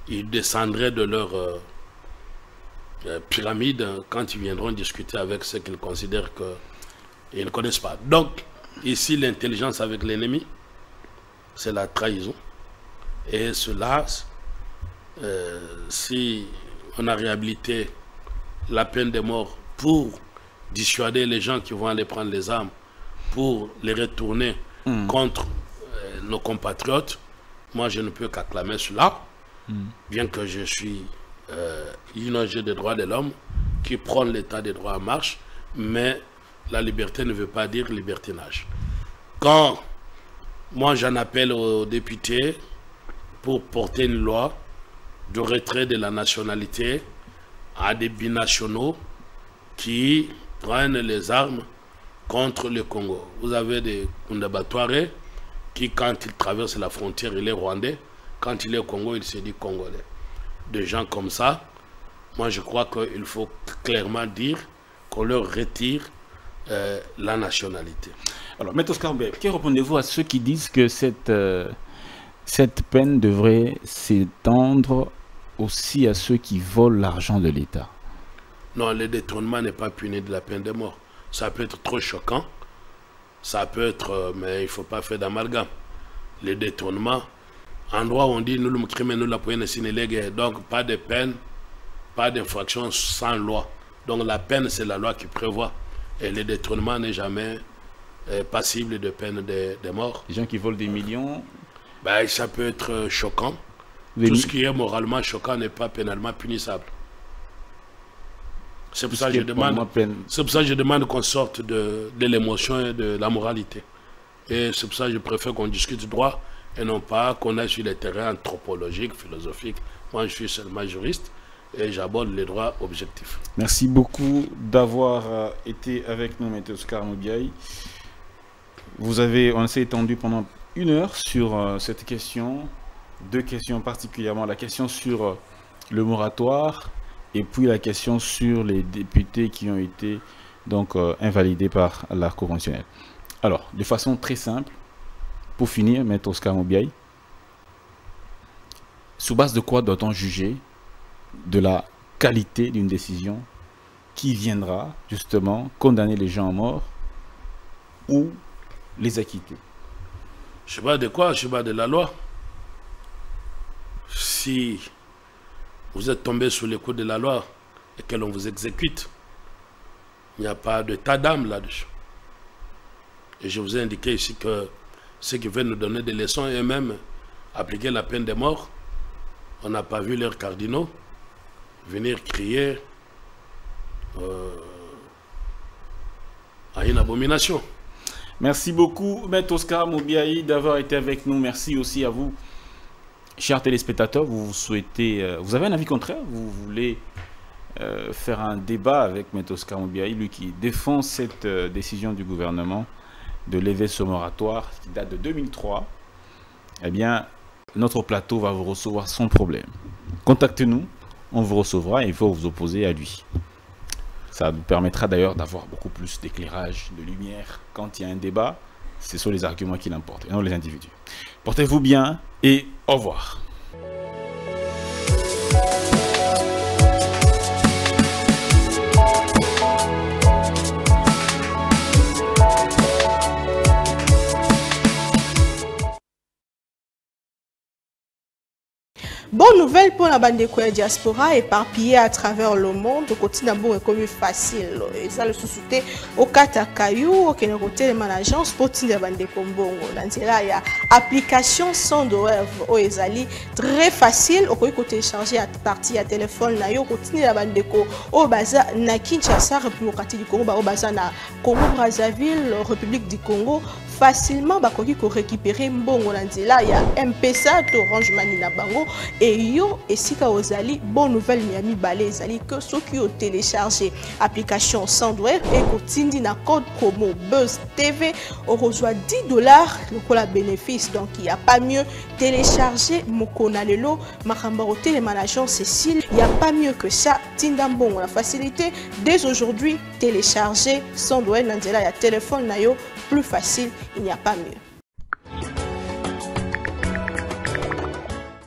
ils descendraient de leur euh, euh, pyramide quand ils viendront discuter avec ceux qu'ils considèrent qu'ils ne connaissent pas. Donc, ici, l'intelligence avec l'ennemi, c'est la trahison. Et cela, euh, si on a réhabilité la peine de mort pour dissuader les gens qui vont aller prendre les armes, pour les retourner mmh. contre euh, nos compatriotes, moi je ne peux qu'acclamer cela, mmh. bien que je suis euh, une O N G des droits de l'homme qui prône l'état des droits en marche, mais la liberté ne veut pas dire libertinage. Quand moi j'en appelle aux députés pour porter une loi de retrait de la nationalité à des binationaux qui prennent les armes contre le Congo. Vous avez des Kundabatoire qui, quand ils traversent la frontière, il est rwandais. Quand il est au Congo, il se dit congolais. Des gens comme ça, moi je crois qu'il faut clairement dire qu'on leur retire euh, la nationalité. Alors, M. Oscar Mubiayi, que répondez-vous à ceux qui disent que cette, euh, cette peine devrait s'étendre aussi à ceux qui volent l'argent de l'État? Non, le détournement n'est pas puni de la peine de mort. Ça peut être trop choquant, ça peut être, mais il ne faut pas faire d'amalgame. Les détournements, en droit on dit nous le crime, nous l'appuyons, donc pas de peine, pas d'infraction sans loi. Donc la peine c'est la loi qui prévoit, et le détournement n'est jamais eh, passible de peine de, de mort. Les gens qui volent des millions, ben, ça peut être choquant. Les... Tout ce qui est moralement choquant n'est pas pénalement punissable. C'est pour, pour ça que je demande qu'on sorte de, de l'émotion et de la moralité. Et c'est pour ça que je préfère qu'on discute droit et non pas qu'on aille sur les terrains anthropologiques, philosophiques. Moi, je suis seulement juriste et j'aborde les droits objectifs. Merci beaucoup d'avoir été avec nous, M. Oscar Mubiayi. Vous avez, on s'est étendu pendant une heure sur cette question, deux questions particulièrement. La question sur le moratoire, et puis la question sur les députés qui ont été donc euh, invalidés par la Cour constitutionnelle. Alors, de façon très simple, pour finir, M. Oscar Mubiayi, sous base de quoi doit-on juger de la qualité d'une décision qui viendra justement condamner les gens à mort ou les acquitter? Je sais pas de quoi, je sais pas de la loi. Si... vous êtes tombé sous les coups de la loi et que l'on vous exécute, il n'y a pas de tas d'âme là-dessus. Et je vous ai indiqué ici que ceux qui veulent nous donner des leçons et même appliquer la peine de mort, on n'a pas vu leurs cardinaux venir crier euh, à une abomination. Merci beaucoup, M. Oscar Mubiayi, d'avoir été avec nous. Merci aussi à vous. Chers téléspectateurs, vous, vous souhaitez, euh, vous avez un avis contraire, vous voulez euh, faire un débat avec M. Oscar Mubiayi, lui qui défend cette euh, décision du gouvernement de lever ce moratoire qui date de deux mille trois, eh bien, notre plateau va vous recevoir sans problème. Contactez-nous, on vous recevra et il faut vous opposer à lui. Ça nous permettra d'ailleurs d'avoir beaucoup plus d'éclairage, de lumière. Quand il y a un débat, ce sont les arguments qui l'emportent, et non les individus. Portez-vous bien et au revoir. Bonne nouvelle pour la bande de diaspora éparpillée à travers le monde. Le quotidien est comme facile. Et ça le sous-souté au Katakayu, au Kenekoté, les managers, pour la bande de Kombongo. Dans là, il y a application sans douleur. Ezali très facile. Au côté chargé à partir à téléphone, là, il continue la bande de Kombongo. Au Baza, na Kinshasa, République du Congo, au Baza, na Congo Brazzaville, République du Congo. Facilement, il faut récupérer Mbongo. Dans là, il y a M P S A, Orange Manina Bango. Et yo, et si vous avez bonne nouvelle, Miami Balé, vous allez que ceux qui ont téléchargé l'application Sandware et continuent dans le code promo Buzz T V, on reçoit dix dollars le bénéfice. Donc, il n'y a pas mieux télécharger Mokonalelo, Marambaro Télémanageant Cécile. Il n'y a pas mieux que ça. Tindambon, la facilité dès aujourd'hui, télécharger Sandware. Nandela, il y a téléphone, plus facile, il n'y a pas mieux.